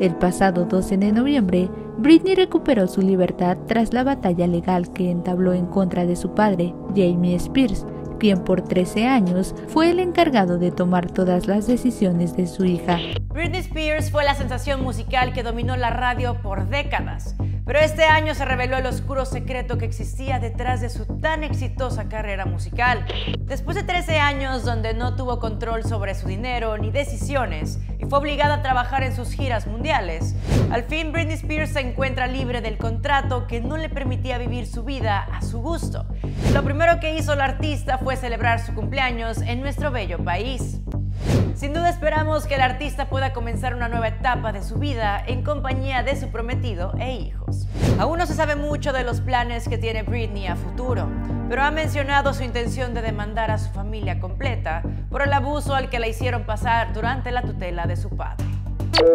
El pasado 12 de noviembre, Britney recuperó su libertad tras la batalla legal que entabló en contra de su padre, Jamie Spears, quien por 13 años fue el encargado de tomar todas las decisiones de su hija. Britney Spears fue la sensación musical que dominó la radio por décadas, pero este año se reveló el oscuro secreto que existía detrás de su tan exitosa carrera musical. Después de 13 años donde no tuvo control sobre su dinero ni decisiones y fue obligada a trabajar en sus giras mundiales, al fin Britney Spears se encuentra libre del contrato que no le permitía vivir su vida a su gusto. Lo primero que hizo la artista fue celebrar su cumpleaños en nuestro bello país. Sin duda esperamos que el artista pueda comenzar una nueva etapa de su vida en compañía de su prometido e hijos. Aún no se sabe mucho de los planes que tiene Britney a futuro, pero ha mencionado su intención de demandar a su familia completa por el abuso al que la hicieron pasar durante la tutela de su padre.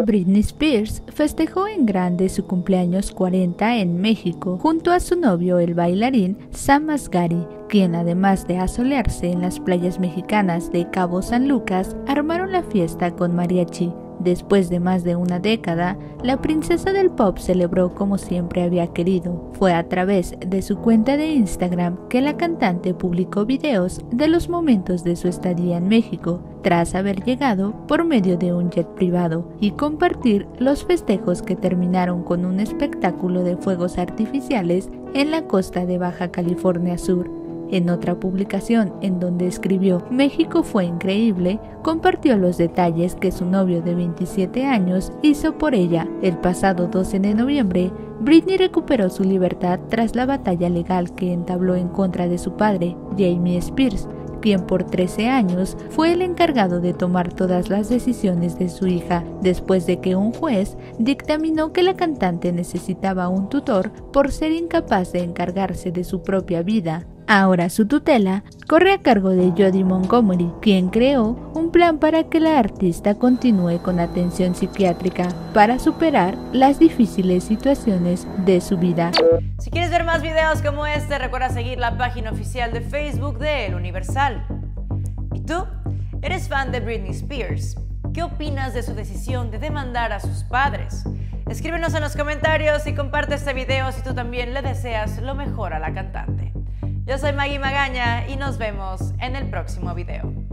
Britney Spears festejó en grande su cumpleaños 40 en México junto a su novio, el bailarín Sam Asghari, quien además de asolearse en las playas mexicanas de Cabo San Lucas, armaron la fiesta con mariachi. Después de más de una década, la princesa del pop celebró como siempre había querido. Fue a través de su cuenta de Instagram que la cantante publicó videos de los momentos de su estadía en México, tras haber llegado por medio de un jet privado, y compartir los festejos que terminaron con un espectáculo de fuegos artificiales en la costa de Baja California Sur. En otra publicación en donde escribió "México fue increíble", compartió los detalles que su novio de 27 años hizo por ella. El pasado 12 de noviembre, Britney recuperó su libertad tras la batalla legal que entabló en contra de su padre, Jamie Spears, quien por 13 años fue el encargado de tomar todas las decisiones de su hija, después de que un juez dictaminó que la cantante necesitaba un tutor por ser incapaz de encargarse de su propia vida. Ahora su tutela corre a cargo de Jody Montgomery, quien creó un plan para que la artista continúe con atención psiquiátrica para superar las difíciles situaciones de su vida. Si quieres ver más videos como este, recuerda seguir la página oficial de Facebook de El Universal. ¿Y tú? ¿Eres fan de Britney Spears? ¿Qué opinas de su decisión de demandar a sus padres? Escríbenos en los comentarios y comparte este video si tú también le deseas lo mejor a la cantante. Yo soy Maggie Magaña y nos vemos en el próximo video.